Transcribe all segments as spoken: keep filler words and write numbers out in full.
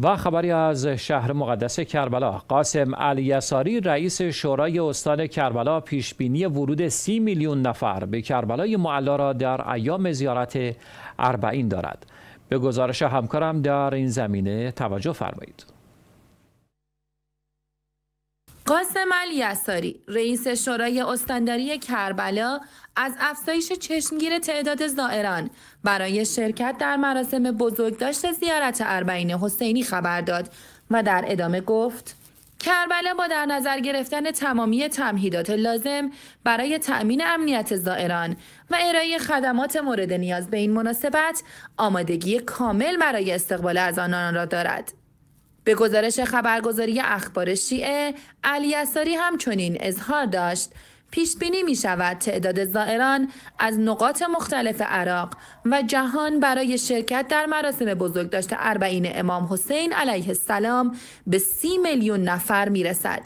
و خبری از شهر مقدس کربلا. قاسم علی اصاری رئیس شورای استان کربلا پیشبینی ورود سی میلیون نفر به کربلای معلی را در ایام زیارت اربعین دارد. به گزارش همکارم در این زمینه توجه فرمایید. قاسم علی اصاری رئیس شورای استانداری کربلا از افزایش چشمگیر تعداد زائران برای شرکت در مراسم بزرگداشت زیارت اربعین حسینی خبر داد و در ادامه گفت: کربلا با در نظر گرفتن تمامی تمهیدات لازم برای تأمین امنیت زائران و ارائه خدمات مورد نیاز به این مناسبت آمادگی کامل برای استقبال از آنان را دارد. به گزارش خبرگزاری اخبار شیعه، علی اصاری همچنین اظهار داشت پیش بینی می شود تعداد زائران از نقاط مختلف عراق و جهان برای شرکت در مراسم بزرگداشت اربعین امام حسین علیه السلام به سی میلیون نفر می رسد.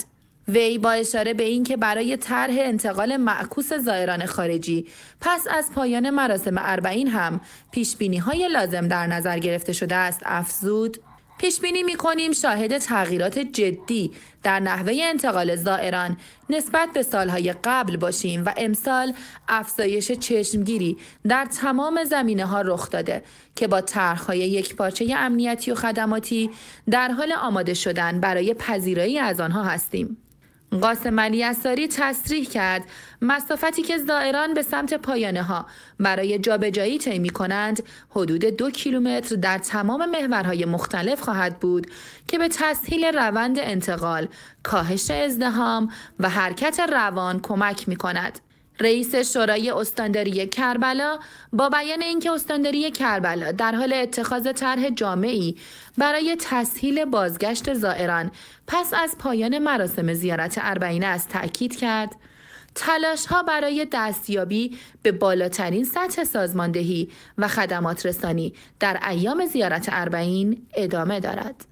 وی با اشاره به اینکه برای طرح انتقال معکوس زائران خارجی پس از پایان مراسم اربعین هم پیش بینی های لازم در نظر گرفته شده است افزود: پیش بینی می کنیم شاهد تغییرات جدی در نحوه انتقال زائران نسبت به سالهای قبل باشیم و امسال افزایش چشمگیری در تمام زمینه ها رخ داده که با طرح‌های یکپارچه امنیتی و خدماتی در حال آماده شدن برای پذیرایی از آنها هستیم. قاسم علی اصاری تصریح کرد مسافتی که زائران به سمت پایانه ها برای جابجایی طی می‌کنند حدود دو کیلومتر در تمام محورهای مختلف خواهد بود که به تسهیل روند انتقال، کاهش ازدحام و حرکت روان کمک می‌کند. رئیس شورای استانداری کربلا با بیان اینکه استانداری کربلا در حال اتخاذ طرح جامعی برای تسهیل بازگشت زائران پس از پایان مراسم زیارت اربعین است تأکید کرد: تلاش‌ها برای دستیابی به بالاترین سطح سازماندهی و خدمات رسانی در ایام زیارت اربعین ادامه دارد.